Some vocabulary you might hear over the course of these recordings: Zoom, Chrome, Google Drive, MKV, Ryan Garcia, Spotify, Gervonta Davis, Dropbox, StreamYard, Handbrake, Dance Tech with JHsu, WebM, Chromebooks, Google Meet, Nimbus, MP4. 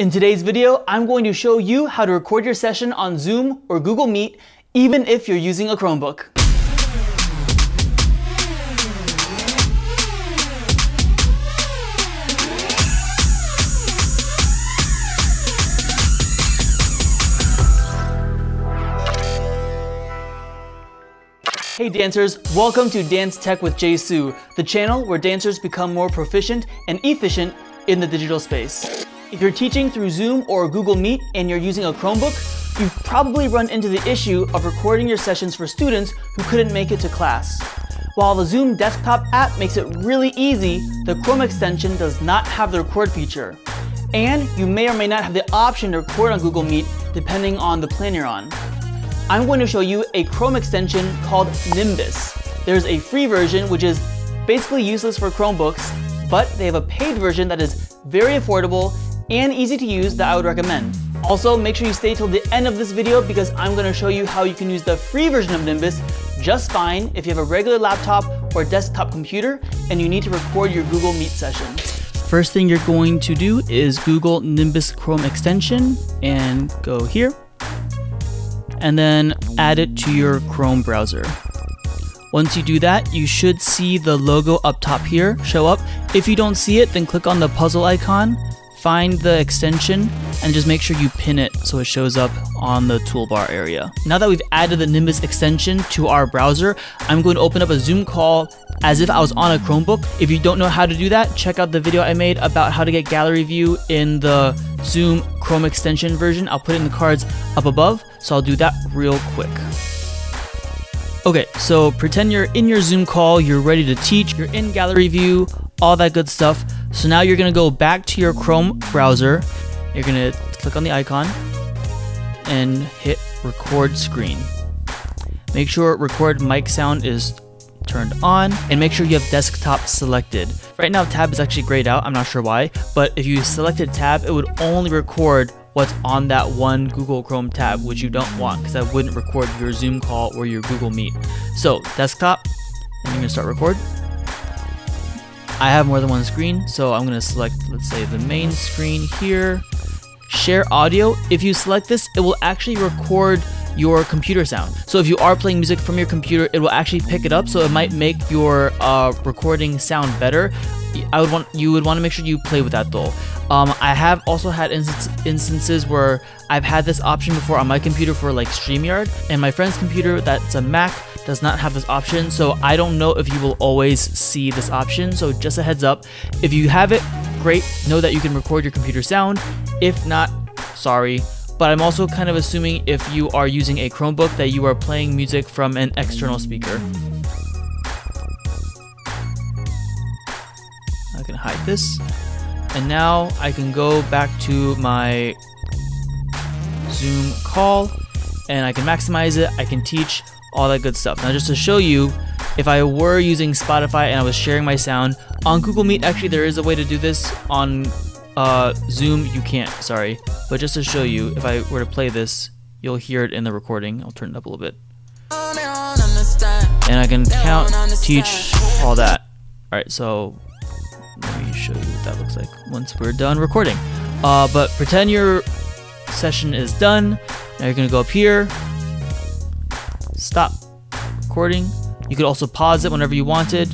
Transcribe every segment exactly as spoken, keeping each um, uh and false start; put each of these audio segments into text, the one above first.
In today's video, I'm going to show you how to record your session on Zoom or Google Meet, even if you're using a Chromebook. Hey dancers, welcome to Dance Tech with JHsu, the channel where dancers become more proficient and efficient in the digital space. If you're teaching through Zoom or Google Meet and you're using a Chromebook, you've probably run into the issue of recording your sessions for students who couldn't make it to class. While the Zoom desktop app makes it really easy, the Chrome extension does not have the record feature. And you may or may not have the option to record on Google Meet depending on the plan you're on. I'm going to show you a Chrome extension called Nimbus. There's a free version which is basically useless for Chromebooks, but they have a paid version that is very affordable and easy to use that I would recommend. Also, make sure you stay till the end of this video because I'm going to show you how you can use the free version of Nimbus just fine if you have a regular laptop or desktop computer and you need to record your Google Meet session. First thing you're going to do is Google Nimbus Chrome extension and go here and then add it to your Chrome browser. Once you do that, you should see the logo up top here show up. If you don't see it, then click on the puzzle icon, find the extension, and just make sure you pin it so it shows up on the toolbar area. Now that we've added the Nimbus extension to our browser, I'm going to open up a Zoom call as if I was on a Chromebook. If you don't know how to do that, check out the video I made about how to get gallery view in the Zoom Chrome extension version. I'll put it in the cards up above, so I'll do that real quick. Okay, so pretend you're in your Zoom call, you're ready to teach, you're in gallery view, all that good stuff. So now you're gonna go back to your Chrome browser. You're gonna click on the icon and hit record screen. Make sure record mic sound is turned on and make sure you have desktop selected. Right now tab is actually grayed out, I'm not sure why, but if you selected tab, it would only record what's on that one Google Chrome tab, which you don't want because that wouldn't record your Zoom call or your Google Meet. So desktop, and you're gonna start record. I have more than one screen, so I'm gonna select, let's say, the main screen here. Share audio. If you select this, it will actually record your computer sound. So if you are playing music from your computer, it will actually pick it up, so it might make your uh, recording sound better. I would want you would want to make sure you play with that though. Um, I have also had inst instances where I've had this option before on my computer for like StreamYard, and my friend's computer that's a Mac does not have this option, so I don't know if you will always see this option, so just a heads up. If you have it, great, know that you can record your computer sound. If not, sorry. But I'm also kind of assuming if you are using a Chromebook that you are playing music from an external speaker. I can hide this. And now I can go back to my Zoom call and I can maximize it, I can teach, all that good stuff. Now just to show you, if I were using Spotify and I was sharing my sound, on Google Meet, actually there is a way to do this, on uh, Zoom you can't, sorry. But just to show you, if I were to play this, you'll hear it in the recording. I'll turn it up a little bit. And I can count, teach, all that. All right, so let me show you what that looks like once we're done recording. Uh, but pretend your session is done. Now you're gonna go up here, stop recording. You could also pause it whenever you wanted.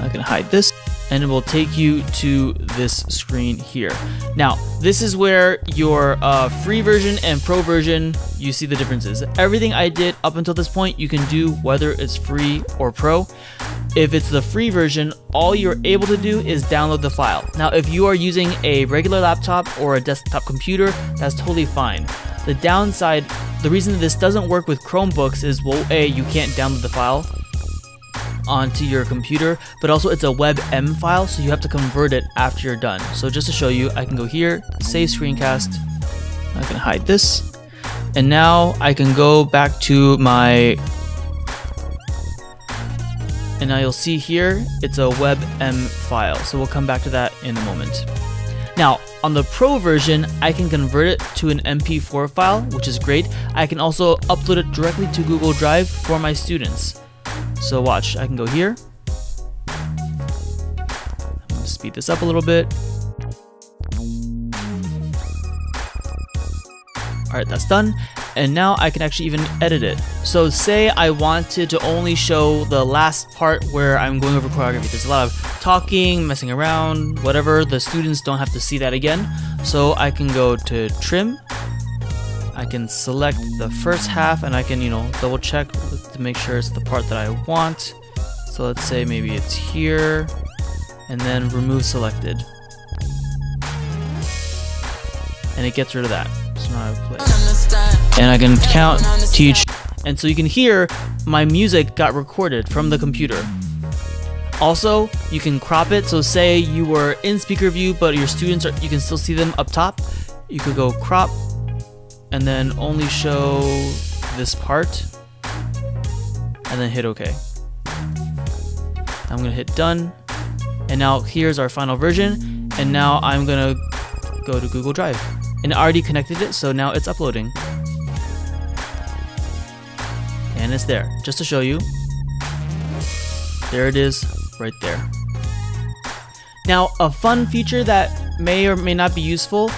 I can hide this and it will take you to this screen here. Now, this is where your uh, free version and pro version, you see the differences. Everything I did up until this point, you can do whether it's free or pro. If it's the free version, all you're able to do is download the file. Now, if you are using a regular laptop or a desktop computer, that's totally fine. The downside, the reason this doesn't work with Chromebooks is, well, A, you can't download the file onto your computer, but also it's a WebM file, so you have to convert it after you're done. So just to show you, I can go here, save screencast, I can hide this, and now I can go back to my, and now you'll see here, it's a WebM file, so we'll come back to that in a moment. Now, on the pro version, I can convert it to an M P four file, which is great. I can also upload it directly to Google Drive for my students. So watch, I can go here. I'm gonna speed this up a little bit. All right, that's done. And now I can actually even edit it. So say I wanted to only show the last part where I'm going over choreography. There's a lot of talking, messing around, whatever. The students don't have to see that again. So I can go to trim. I can select the first half and I can, you know, double check to make sure it's the part that I want. So let's say maybe it's here and then remove selected. And it gets rid of that. So now I play. And I can count, teach. And so you can hear my music got recorded from the computer. Also, you can crop it. So say you were in speaker view, but your students, are, you can still see them up top. You could go crop and then only show this part and then hit OK. I'm gonna hit done. And now here's our final version. And now I'm gonna go to Google Drive. And I already connected it, so now it's uploading. And it's there, just to show you. There it is, right there. Now, a fun feature that may or may not be useful,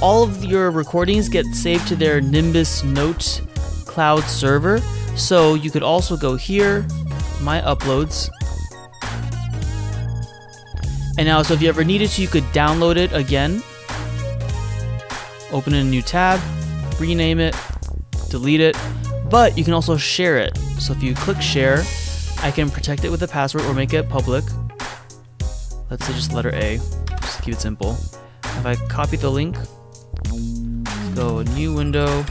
all of your recordings get saved to their Nimbus Note cloud server. So you could also go here, My Uploads. And now, so if you ever needed to, you could download it again. Open a new tab, rename it, delete it, but you can also share it. So if you click share, I can protect it with a password or make it public. Let's say just letter A, just keep it simple. If I copy the link, let's go new window.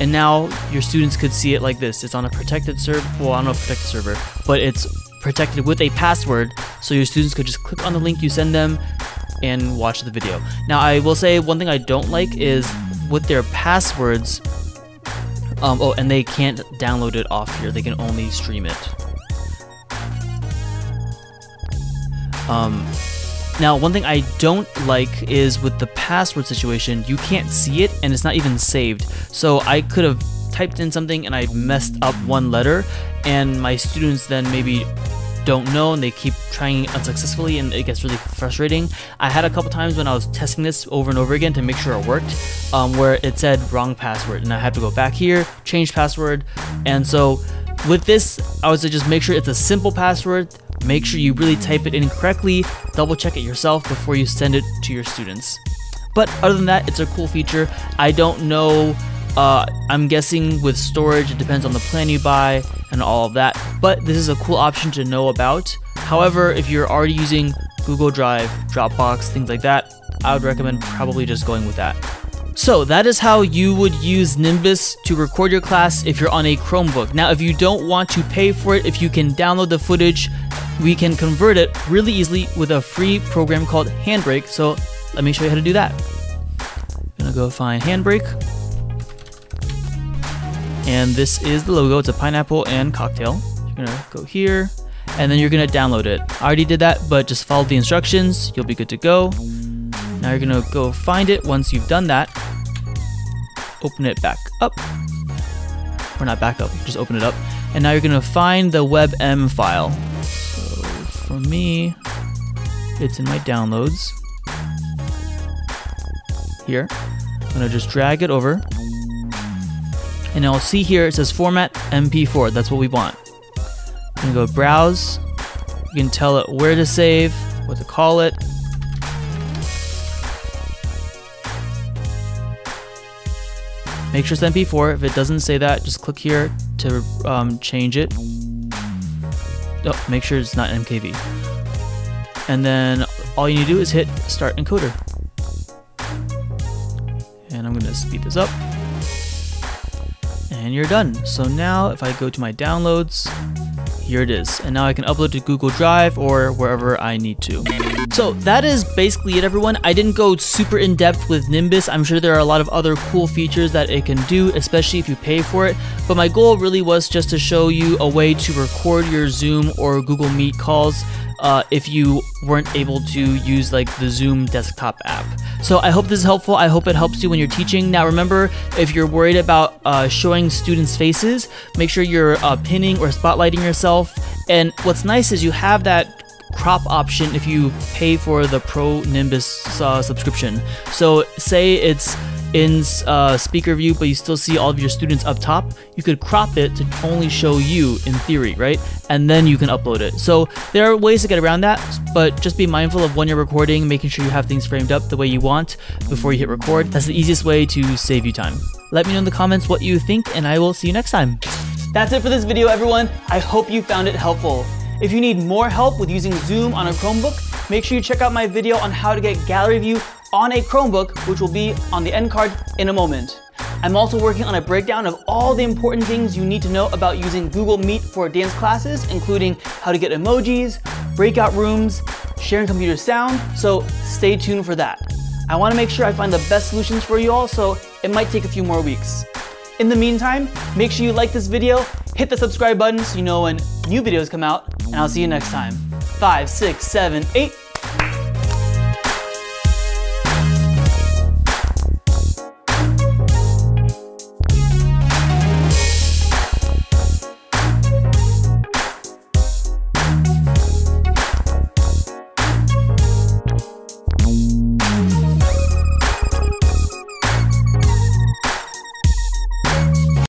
And now your students could see it like this. It's on a protected server, well, on a protected server, but it's protected with a password, so your students could just click on the link you send them and watch the video. Now, I will say one thing I don't like is with their passwords, um, oh, and they can't download it off here. They can only stream it. Um, now, one thing I don't like is with the password situation, you can't see it and it's not even saved. So I could have typed in something and I messed up one letter and my students then maybe don't know and they keep trying unsuccessfully and it gets really frustrating. I had a couple times when I was testing this over and over again to make sure it worked um, where it said wrong password and I had to go back here, change password. And so with this, I was to just make sure it's a simple password, make sure you really type it in correctly, double check it yourself before you send it to your students. But other than that, it's a cool feature. I don't know, Uh, I'm guessing with storage, it depends on the plan you buy and all of that, but this is a cool option to know about. However, if you're already using Google Drive, Dropbox, things like that, I would recommend probably just going with that. So that is how you would use Nimbus to record your class if you're on a Chromebook. Now, if you don't want to pay for it, if you can download the footage, we can convert it really easily with a free program called Handbrake. So let me show you how to do that. I'm gonna go find Handbrake. And this is the logo, it's a pineapple and cocktail. You're gonna go here, and then you're gonna download it. I already did that, but just follow the instructions, you'll be good to go. Now you're gonna go find it. Once you've done that, open it back up. Or not back up, just open it up. And now you're gonna find the WebM file. So for me, it's in my downloads. Here, I'm gonna just drag it over. And I'll see here, it says format M P four, that's what we want. You can go browse, you can tell it where to save, what to call it. Make sure it's M P four, if it doesn't say that, just click here to um, change it. Oh, make sure it's not M K V. And then all you need to do is hit start encoder. And I'm gonna speed this up. And you're done. So now if I go to my downloads, here it is. And now I can upload to Google Drive or wherever I need to. So that is basically it, everyone. I didn't go super in depth with Nimbus. I'm sure there are a lot of other cool features that it can do, especially if you pay for it. But my goal really was just to show you a way to record your Zoom or Google Meet calls uh, if you weren't able to use like the Zoom desktop app. So I hope this is helpful. I hope it helps you when you're teaching. Now remember, if you're worried about uh, showing students' faces, make sure you're uh, pinning or spotlighting yourself. And what's nice is you have that crop option if you pay for the Pro Nimbus uh, subscription. So say it's in uh, speaker view, but you still see all of your students up top, you could crop it to only show you in theory, right? And then you can upload it. So there are ways to get around that, but just be mindful of when you're recording, making sure you have things framed up the way you want before you hit record. That's the easiest way to save you time. Let me know in the comments what you think, and I will see you next time. That's it for this video, everyone. I hope you found it helpful. If you need more help with using Zoom on a Chromebook, make sure you check out my video on how to get gallery view on a Chromebook, which will be on the end card in a moment. I'm also working on a breakdown of all the important things you need to know about using Google Meet for dance classes, including how to get emojis, breakout rooms, sharing computer sound, so stay tuned for that. I wanna make sure I find the best solutions for you all, so it might take a few more weeks. In the meantime, make sure you like this video, hit the subscribe button so you know when new videos come out, and I'll see you next time. Five, six, seven, eight,